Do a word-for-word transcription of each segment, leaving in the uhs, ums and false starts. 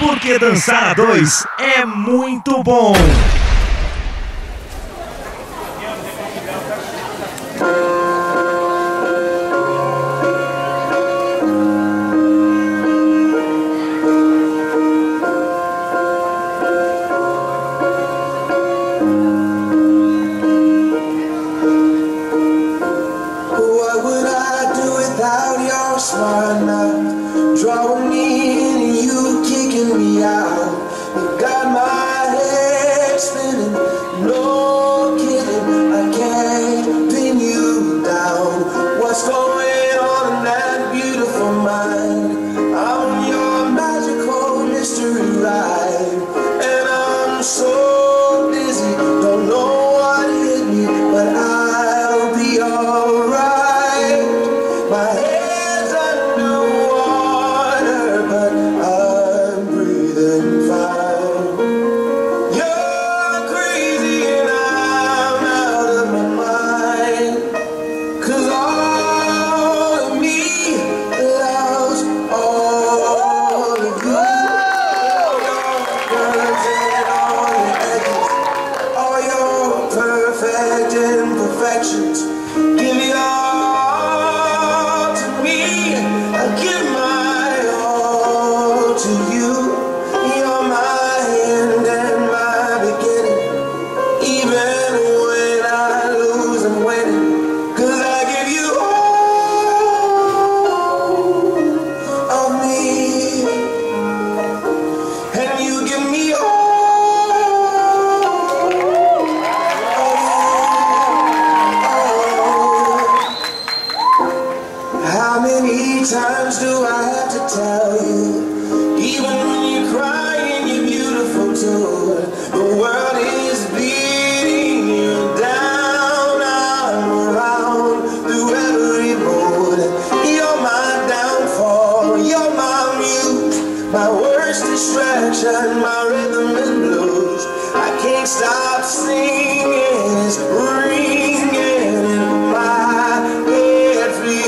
porque dançar a dois é muito bom. Smart enough, drawing me in and you kicking me out. You got my head spinning, no kidding, I can't pin you down. What's going on in that beautiful mind? I'm your magical mystery ride, and I'm so dizzy, don't know what hit me, but I'll be alright. My head imperfections, give it all to me, I give my all to you. You're my end and my beginning, even when I lose I'm winning, cause I give you all of me, and you give me all. How many times do I have to tell you? Even when you're crying, you're beautiful too. The world is beating you down. I'm around through every road. You're my downfall, you're my muse, my worst distraction, my rhythm and blues. I can't stop singing, it's ringing in my head for you.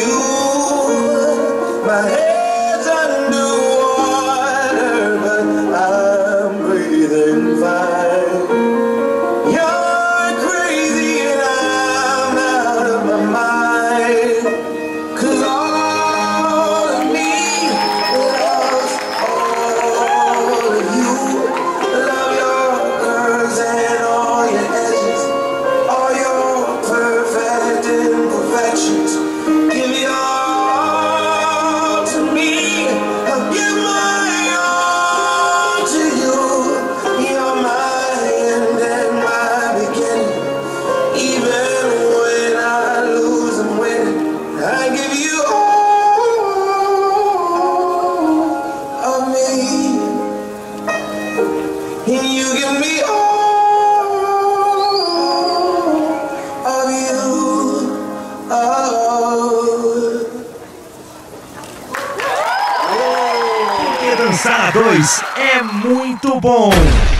My head's under water, but I'm breathing fine. You're crazy and I'm out of my mind, cause all of me loves all of you. Love your curves and all your edges, all your perfect imperfections. Give me all. You give me all of you, oh. Porque dançar a dois é muito bom.